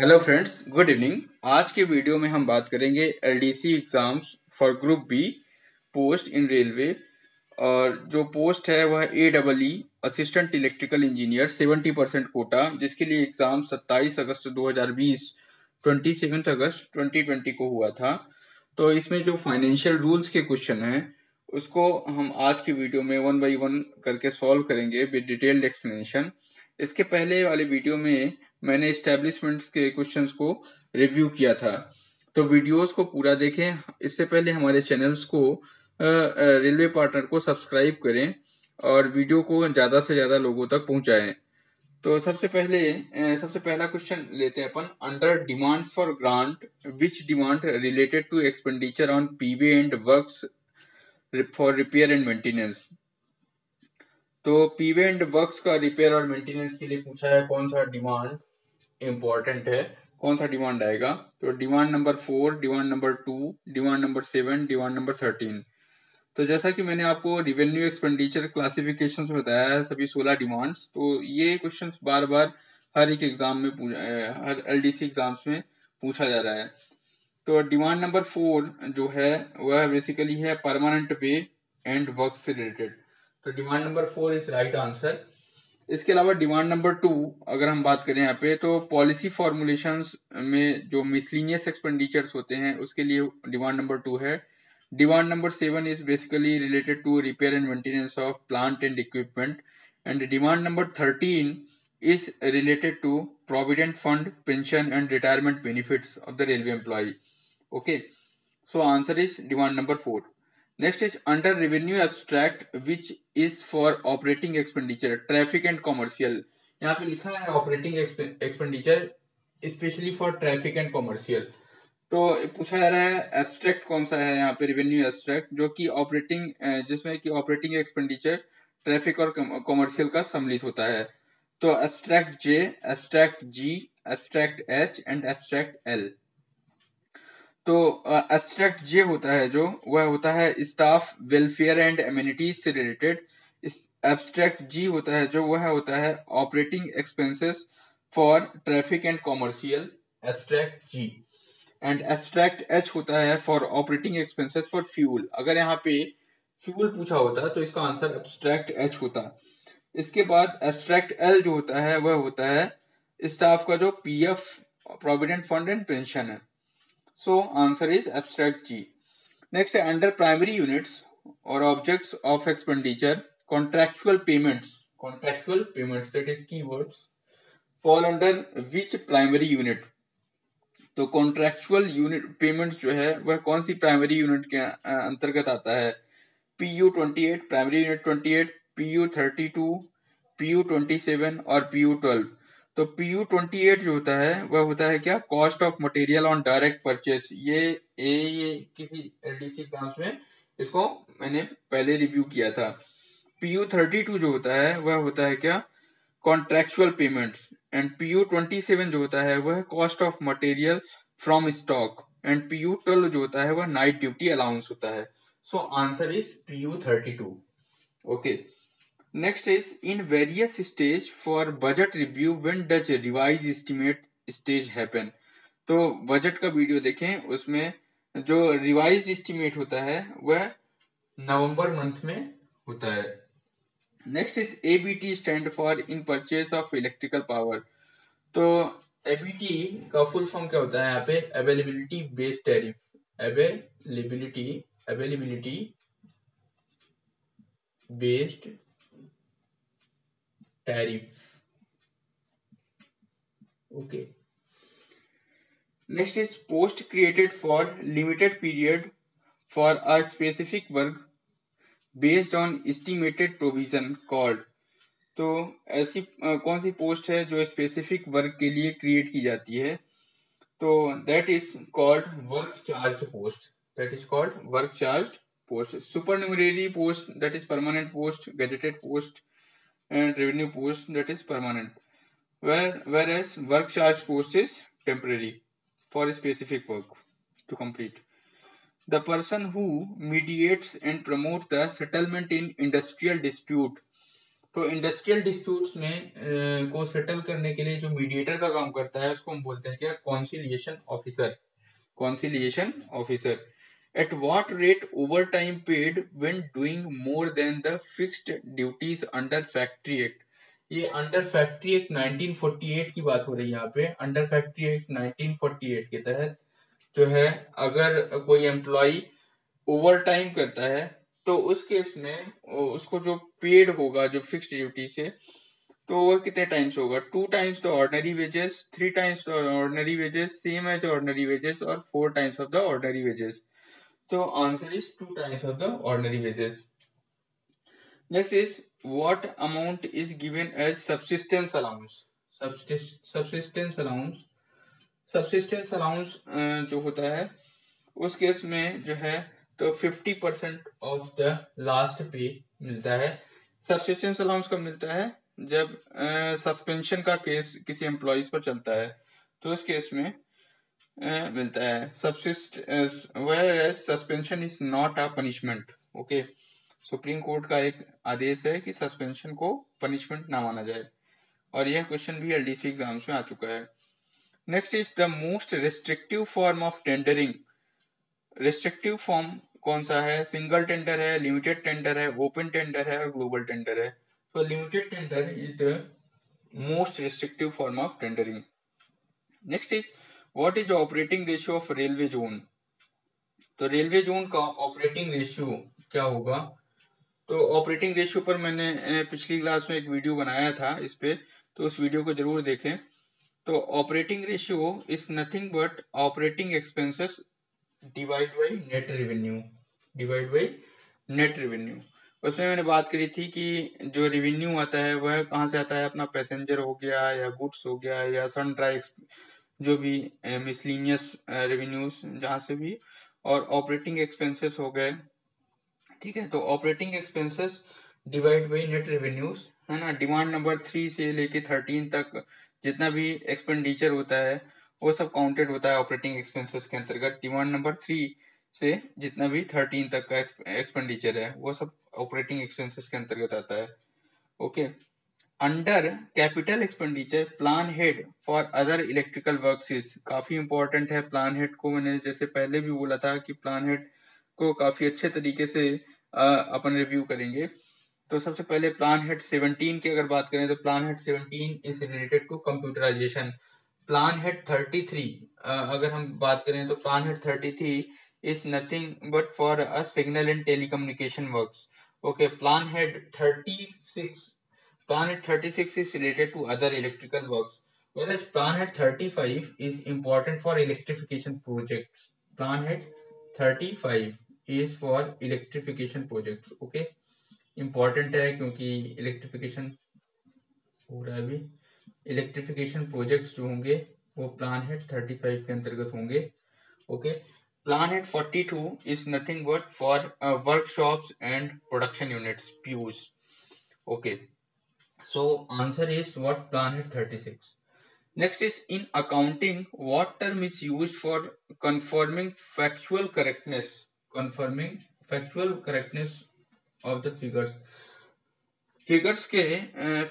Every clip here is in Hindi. Hello friends, good evening. आज के वीडियो में हम बात करेंगे LDC exams for group B post in railway. और जो पोस्ट है वह AEE assistant electrical engineer 70% quota, जिसके लिए एग्ज़ाम 27 अगस्त 2020 27 अगस्त 2020 को हुआ था। तो इसमें जो फाइनेंशियल रूल्स के क्वेश्चन हैं उसको हम आज की वीडियो में 1 by 1 करके सॉल्व करेंगे विद डिटेल्ड एक्सप्लेनेशन। इसके पहले वाले वीडियो में मैंने एस्टेब्लिशमेंट्स के क्वेश्चंस को रिव्यू किया था, तो वीडियोस को पूरा देखें। इससे पहले हमारे चैनल्स को रेलवे पार्टनर को सब्सक्राइब करें और वीडियो को ज़्यादा से ज़्यादा लोगों तक पहुंचाएं। तो सबसे पहला क्वेश्चन लेते हैं अपन। Under demand for grant which demand related to expenditure on PB and works for repair and maintenance. तो PB एंड वर्क्स का रिपेयर और मेंटेनेंस के लिए पूछा है कौन सा डिमांड इम्पोर्टेंट है, कौन सा डिमांड आएगा। तो demand number 4, demand number 2, demand number 7, demand number 13। तो जैसा कि मैंने आपको रिवेन्यू एक्सपेंडिचर क्लासिफिकेशन में बताया है सभी 16 डिमांड्स, तो ये क्वेश्चन बार बार हर एक एग्जाम में हर LDC एग्जाम्स में पूछा जा रहा है। तो डिमांड नंबर 4 जो है वह बेसिकली है परमानेंट पे एंड वर्क से रिलेटेड। तो demand number 4 is right answer. इसके अलावा डिमांड नंबर 2 अगर हम बात करें यहाँ पे, तो पॉलिसी फॉर्मुलेशंस में जो मिसलिनियस एक्सपेंडिचर्स होते हैं उसके लिए डिमांड नंबर 2 है। Demand number 7 is basically related to repair and maintenance of plant and equipment. And demand number 13 is related to provident fund, pension and retirement benefits of the railway employee. Okay, so answer is demand number 4। Next is under revenue abstract which is for operating expenditure, traffic and commercial। यहाँ पे लिखा है operating expenditure especially for traffic and commercial। तो पूछा जा रहा है abstract कौन सा है यहाँ पे, revenue abstract जो कि operating, जिसमें कि operating expenditure traffic और commercial का सम्मिलित होता है। तो abstract J, abstract G, abstract H and abstract L। तो एब्स्ट्रैक्ट जे होता है जो वह होता है स्टाफ वेलफेयर एंड एमिनिटीज से रिलेटेड। एब्स्ट्रैक्ट जी होता है जो वह होता है operating expenses for traffic and commercial, abstract G. And abstract H होता है for operating expenses for fuel. अगर यहाँ पे फ्यूल पूछा होता तो इसका आंसर एब्स्ट्रैक्ट एच होता। इसके बाद एब्स्ट्रैक्ट एल जो होता है वह होता है स्टाफ का जो PF, provident fund and pension है। So answer is abstract G. Next, under primary units or objects of expenditure, contractual payments, that is keywords, fall under which primary unit? तो contractual unit payments जो है वह कौन सी primary unit के अंतर्गत आता है? PU28 primary unit 28, PU32, PU27 और PU12। तो PU28 जो होता है वह होता है क्या, cost of material on direct purchase. ये किसी LDC एग्जाम्स में इसको मैंने पहले रिव्यू किया था। PU32 जो होता है वह होता है क्या, कॉन्ट्रैक्चुअल पेमेंट्स। एंड PU27 जो होता है वह cost of material from stock. And PU12 जो होता है वह नाइट ड्यूटी अलाउंस होता है। So answer is PU32। Okay, next is in various stage for budget review when does revised estimate stage happen। तो बजट का वीडियो देखें, उसमें जो रिवाइज एस्टिमेट होता है वह नवंबर मंथ में होता है। Next is ABT stand for in purchase of electrical power. तो ABT का फुल फॉर्म क्या होता है यहाँ पे, availability based tariff. Availability based tariff। okay, next is post created for limited period for a specific work based on estimated provision called। तो ऐसी कौन सी पोस्ट है जो स्पेसिफिक वर्क के लिए क्रिएट की जाती है? तो that is called work charged post, supernumerary post that is permanent post, gazetted post and revenue post that is permanent, whereas work charge post is temporary for a specific work to complete। The person who mediates and promotes the settlement in industrial dispute। तो इंडस्ट्रियल डिस्प्यूट्स में को सेटल करने के लिए जो मीडिएटर का काम करता है उसको हम बोलते हैं क्या, conciliation officer. Conciliation officer at what rate overtime paid when doing more than the fixed duties under factory act. ये अंडर फैक्ट्री एक्ट 1948 की बात हो रही है यहाँ पे। अंडर फैक्ट्री एक्ट 1948 के तहत जो है अगर कोई एम्प्लॉय ओवर टाइम करता है तो उस केस में उसको जो पेड होगा जो फिक्स्ड ड्यूटी से, तो वो कितने टाइम्स होगा, 2 times the ordinary wages, 3 times the ordinary wages, same as ordinary wages और 4 times of the ordinary wages. तो answer is 2 times of the ordinary wages. Next is what amount is given as subsistence allowance. Subsistence allowance जो होता है उस केस में जो है तो 50% ऑफ द लास्ट पे मिलता है। सब्सिस्टेंस अलाउंस कब मिलता है, जब सस्पेंशन का केस किसी एम्प्लॉयज पर चलता है तो उस केस में मिलता है। Where suspension is not a punishment. Okay, supreme court का एक आदेश है कि सस्पेंशन को पनिशमेंट ना माना जाए, और यह क्वेश्चन भी LDC एग्जाम्स में आ चुका है। Next is the most restrictive form of tendering. Restrictive form कौन सा है, सिंगल टेंडर है, लिमिटेड टेंडर है, ओपन टेंडर है और ग्लोबल टेंडर है। तो limited tender is the most restrictive form of tendering. Next is what is operating ratio of railway zone. तो रेलवे जोन का ऑपरेटिंग रेशियो क्या होगा, तो ऑपरेटिंग रेशियो पर मैंने पिछली क्लास में एक वीडियो बनाया था इस पे, तो उस वीडियो को जरूर देखें। तो operating ratio is nothing but operating expenses divide by net revenue. उसमें मैंने बात करी थी कि जो रेवेन्यू आता है वह कहाँ से आता है, अपना पैसेंजर हो गया या गुड्स हो गया या सनड्राइव, जो भी मिसलिनियस रेवेन्यूज जहाँ से भी, और ऑपरेटिंग एक्सपेंसेस हो गए। ठीक है, तो operating expenses divide by net revenues है ना। डिमांड नंबर 3 से लेके 13 तक जितना भी एक्सपेंडिचर होता है वो सब काउंटेड होता है ऑपरेटिंग एक्सपेंसेस के अंतर्गत। डिमांड नंबर 3 से जितना भी 13 तक का एक्सपेंडिचर है वो सब ऑपरेटिंग एक्सपेंसेस के अंतर्गत आता है। Okay, under capital expenditure plan head for other electrical works काफी इंपॉर्टेंट है। प्लान हेड को मैंने जैसे पहले भी बोला था कि प्लान हेड को काफी अच्छे तरीके से अपन रिव्यू करेंगे। तो सबसे पहले प्लान हेड 17 की अगर बात करें तो plan head 17 is related to computerisation. Plan head 33 अगर हम बात करें तो plan head 33 is nothing but for a signal and telecommunication works. Okay, plan head 36 is related to other electrical works, whereas plan head 35 is important for electrification projects. Plan head 35 is for electrification projects. Okay, important है क्योंकि इलेक्ट्रिफिकेशन हो रहा है अभी। इलेक्ट्रिफिकेशन प्रोजेक्ट्स जो होंगे वो प्लान हेड 35 के अंतर्गत होंगे। Okay, plan head 42 is nothing but for workshops and production units, PUs। Okay, so answer is what, plan head 36। Next is in accounting what term is used for confirming factual correctness. Of the figures. Figures के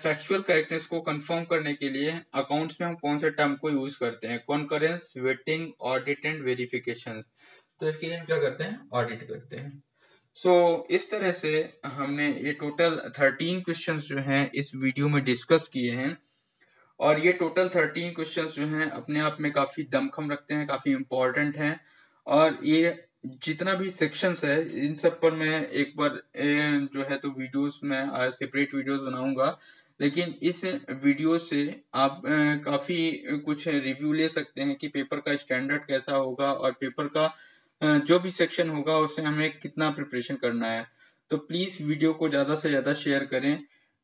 फैक्चुअल करेक्टनेस को कंफर्म करने के लिए अकाउंट्स में हम कौन से टर्म को यूज करते हैं, concurrence, vetting, audit and verification. तो इसके लिए हम क्या करते हैं, ऑडिट करते हैं। सो इस तरह से हमने ये टोटल 13 क्वेश्चंस जो हैं इस वीडियो में डिस्कस किए हैं, और ये टोटल 13 क्वेश्चंस जो हैं अपने आप में काफी दमखम रखते हैं, काफी इम्पोर्टेंट हैं। और ये जितना भी सेक्शंस है इन सब पर मैं एक बार जो है तो वीडियोस में सेपरेट वीडियोस बनाऊंगा, लेकिन इस वीडियो से आप काफ़ी कुछ रिव्यू ले सकते हैं कि पेपर का स्टैंडर्ड कैसा होगा और पेपर का जो भी सेक्शन होगा उससे हमें कितना प्रिपरेशन करना है। तो प्लीज़ वीडियो को ज़्यादा से ज़्यादा शेयर करें,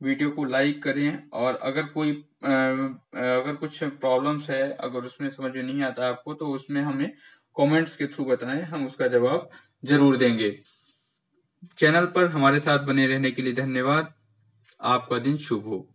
वीडियो को लाइक करें, और अगर कुछ प्रॉब्लम्स है, अगर उसमें समझ में नहीं आता आपको, तो उसमें हमें कमेंट्स के थ्रू बताएं, हम उसका जवाब जरूर देंगे। चैनल पर हमारे साथ बने रहने के लिए धन्यवाद। आपका दिन शुभ हो।